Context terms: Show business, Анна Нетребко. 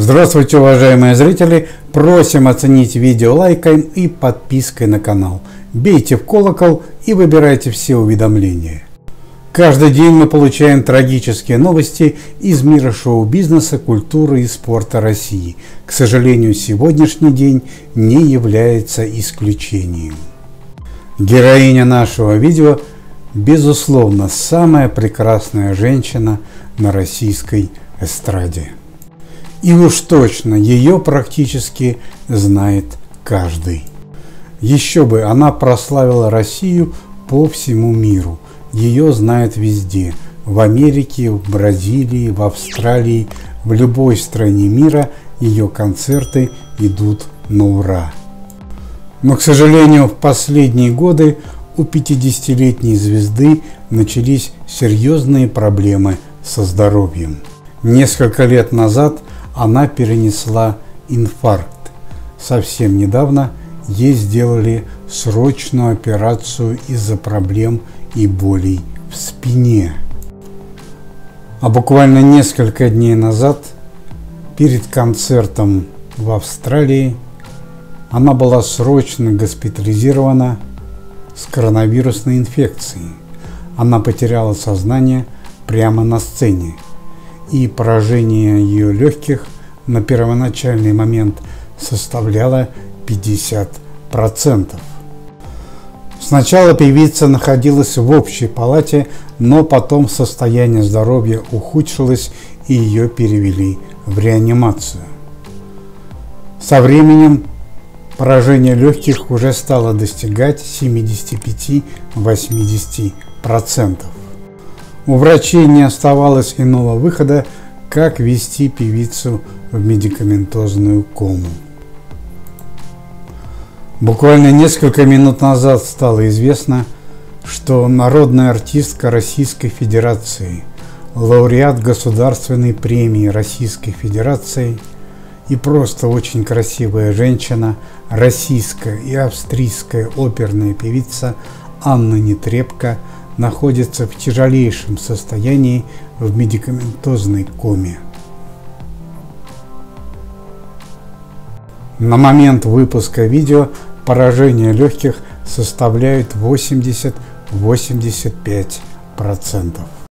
Здравствуйте, уважаемые зрители! Просим оценить видео лайком и подпиской на канал. Бейте в колокол и выбирайте все уведомления. Каждый день мы получаем трагические новости из мира шоу-бизнеса, культуры и спорта России. К сожалению, сегодняшний день не является исключением. Героиня нашего видео, безусловно, самая прекрасная женщина на российской эстраде. И уж точно ее практически знает каждый. Еще бы, она прославила Россию по всему миру. Ее знают везде. В Америке, в Бразилии, в Австралии, в любой стране мира ее концерты идут на ура. Но, к сожалению, в последние годы у 50-летней звезды начались серьезные проблемы со здоровьем. Несколько лет назад она перенесла инфаркт. Совсем недавно ей сделали срочную операцию из-за проблем и болей в спине. А буквально несколько дней назад, перед концертом в Австралии, она была срочно госпитализирована с коронавирусной инфекцией. Она потеряла сознание прямо на сцене. И поражение ее легких на первоначальный момент составляло 50%. Сначала певица находилась в общей палате, но потом состояние здоровья ухудшилось и ее перевели в реанимацию. Со временем поражение легких уже стало достигать 75–80%. У врачей не оставалось иного выхода, как ввести певицу в медикаментозную кому. Буквально несколько минут назад стало известно, что народная артистка Российской Федерации, лауреат Государственной премии Российской Федерации и просто очень красивая женщина, российская и австрийская оперная певица Анна Нетребко, находится в тяжелейшем состоянии в медикаментозной коме. На момент выпуска видео поражение легких составляет 80–85%.